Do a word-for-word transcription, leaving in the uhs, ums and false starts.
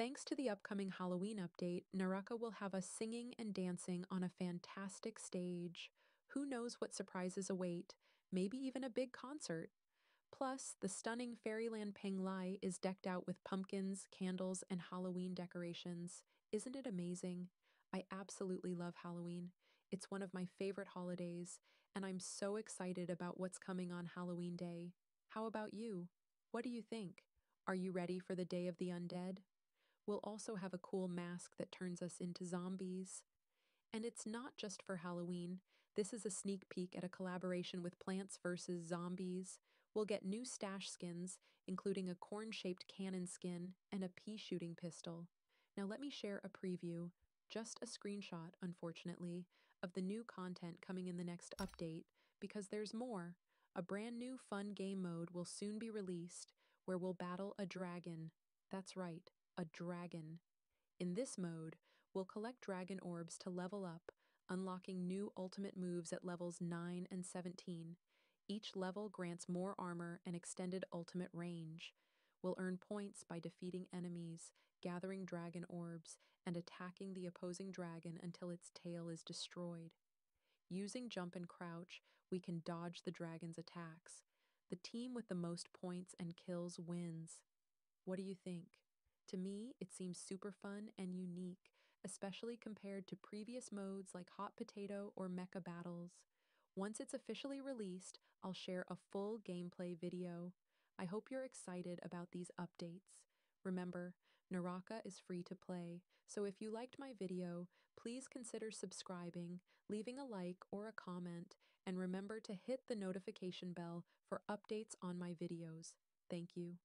Thanks to the upcoming Halloween update, Naraka will have us singing and dancing on a fantastic stage. Who knows what surprises await, maybe even a big concert. Plus, the stunning Fairyland Peng Lai is decked out with pumpkins, candles, and Halloween decorations. Isn't it amazing? I absolutely love Halloween. It's one of my favorite holidays, and I'm so excited about what's coming on Halloween Day. How about you? What do you think? Are you ready for the Day of the Undead? We'll also have a cool mask that turns us into zombies. And it's not just for Halloween. This is a sneak peek at a collaboration with Plants versus Zombies. We'll get new stash skins, including a corn-shaped cannon skin and a pea-shooting pistol. Now let me share a preview, just a screenshot, unfortunately, of the new content coming in the next update, because there's more. A brand new fun game mode will soon be released, where we'll battle a dragon. That's right. A dragon. In this mode, we'll collect dragon orbs to level up, unlocking new ultimate moves at levels nine and seventeen. Each level grants more armor and extended ultimate range. We'll earn points by defeating enemies, gathering dragon orbs, and attacking the opposing dragon until its tail is destroyed. Using jump and crouch, we can dodge the dragon's attacks. The team with the most points and kills wins. What do you think? To me, it seems super fun and unique, especially compared to previous modes like Hot Potato or Mecha Battles. Once it's officially released, I'll share a full gameplay video. I hope you're excited about these updates. Remember, Naraka is free to play, so if you liked my video, please consider subscribing, leaving a like or a comment, and remember to hit the notification bell for updates on my videos. Thank you.